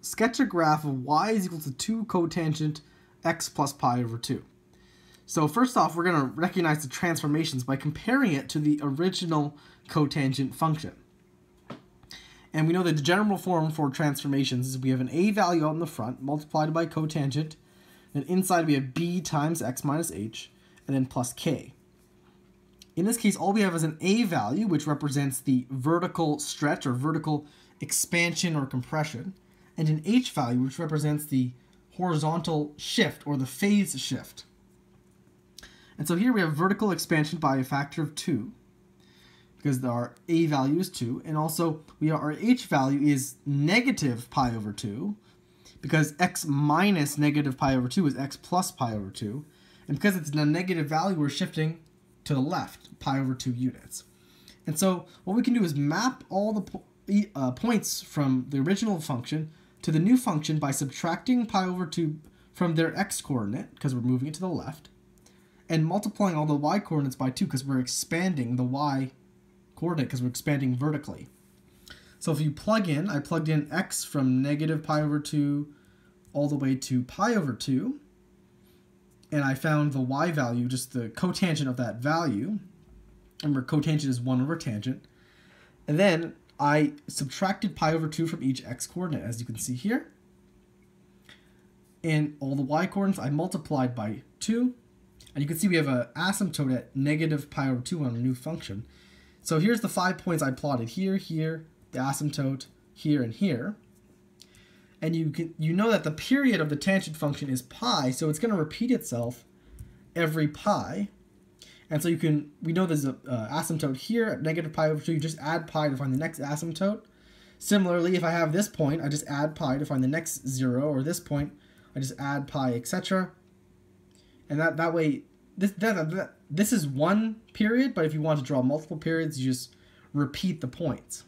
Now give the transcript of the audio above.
sketch a graph of y is equal to 2 cotangent x plus pi over 2. So first off, we're going to recognize the transformations by comparing it to the original cotangent function. And we know that the general form for transformations is we have an a value out in the front multiplied by cotangent, and inside we have b times x minus h, and then plus k. In this case, all we have is an a value, which represents the vertical stretch or vertical expansion or compression, and an h value, which represents the horizontal shift or the phase shift. And so here we have vertical expansion by a factor of 2, because our a value is 2, and also our h value is negative pi over 2, because x minus negative pi over 2 is x plus pi over 2, and because it's a negative value, we're shifting to the left, pi over 2 units. And so what we can do is map all the points from the original function to the new function by subtracting pi over 2 from their x coordinate, because we're moving it to the left, and multiplying all the y coordinates by 2, because we're expanding the y coordinate, because we're expanding vertically. So if you plug in, I plugged in x from negative pi over 2 all the way to pi over 2, and I found the y value, just the cotangent of that value. Remember, cotangent is 1 over tangent. And then I subtracted pi over 2 from each x coordinate, as you can see here. And all the y coordinates I multiplied by 2. And you can see we have an asymptote at negative pi over 2 on a new function. So here's the 5 points I plotted here, here, the asymptote, here, and here. And you know that the period of the tangent function is pi, so it's going to repeat itself every pi. And so we know there's an asymptote here at negative pi over 2. You just add pi to find the next asymptote. Similarly, if I have this point, I just add pi to find the next 0, or this point, I just add pi, etc. And that way, this is one period, but if you want to draw multiple periods, you just repeat the points.